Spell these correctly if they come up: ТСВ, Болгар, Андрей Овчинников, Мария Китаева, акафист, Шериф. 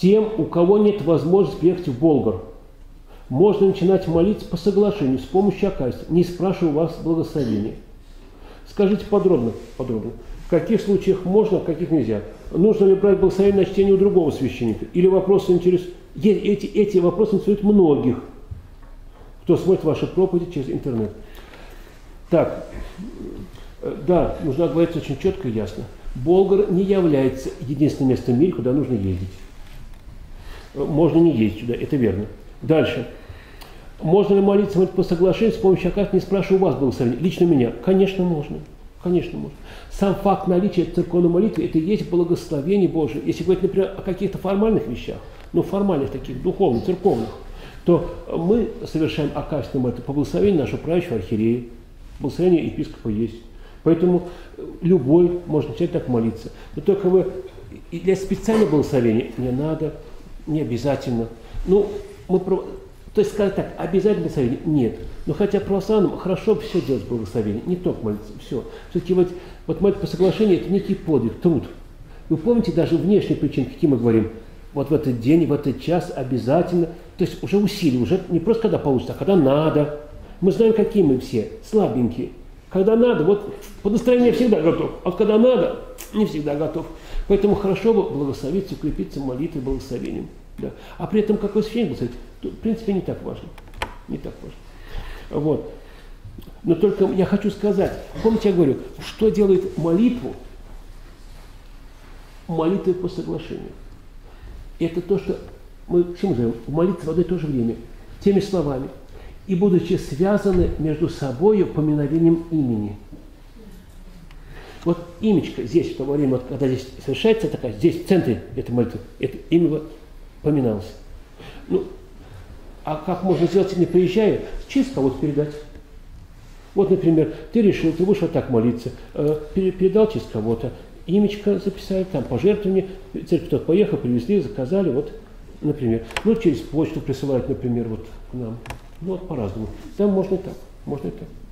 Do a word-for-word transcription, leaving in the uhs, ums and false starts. Тем, у кого нет возможности приехать в Болгар, можно начинать молиться по соглашению с помощью акафиста, не спрашивая вас благословения. Скажите подробно, подробно, в каких случаях можно, в каких нельзя. Нужно ли брать благословение на чтение у другого священника? Или вопросы интересуют? Эти, эти вопросы интересуют многих, кто смотрит ваши проповеди через интернет. Так, да, нужно говорить очень четко и ясно. Болгар не является единственным местом в мире, куда нужно ездить. Можно не ездить сюда, это верно. Дальше. Можно ли молиться по соглашению с помощью акафиста, не спрашивая у вас благословения? Лично меня? Конечно, можно. Конечно, можно. Сам факт наличия церковной молитвы – это и есть благословение Божие. Если говорить, например, о каких-то формальных вещах, ну, формальных таких, духовных, церковных, то мы совершаем акафистную молитву по благословению нашего правящего архиерея. Благословение епископа есть. Поэтому любой может начать так молиться. Но только вы для специального благословения не надо, не обязательно. Ну, мы прав... То есть сказать так, обязательно благословение? Нет. Но хотя православным хорошо бы все делать благословение, не только молиться, все. Все-таки вот, вот молитва по соглашению – это некий подвиг, труд. Вы помните даже внешние причины, какие мы говорим? Вот в этот день, в этот час обязательно. То есть уже усилие, уже не просто когда получится, а когда надо. Мы знаем, какие мы все, слабенькие. Когда надо, вот по настроению я всегда готов, а когда надо, не всегда готов. Поэтому хорошо бы благословиться, укрепиться молитвой, благословением. Да. А при этом какой священник благословит, в принципе, не так важно. Не так важно. Вот. Но только я хочу сказать, помните, я говорю, что делает молитву, молитвы по соглашению. Это то, что мы к чему называем, молитва в одно и то же время, теми словами, и будучи связаны между собой поминовением имени. Вот имечко здесь, в то время, когда здесь совершается такая, здесь в центре этой молитвы, это имя вот поминалось. Ну, а как можно сделать, если не приезжая, через кого-то передать? Вот, например, ты решил, ты будешь вот так молиться, э, передал через кого-то, имечко записали, там пожертвование, церковь кто-то поехал, привезли, заказали, вот, например. Ну, через почту присылают, например, вот к нам. Ну, вот по-разному. Там можно и так, можно и так.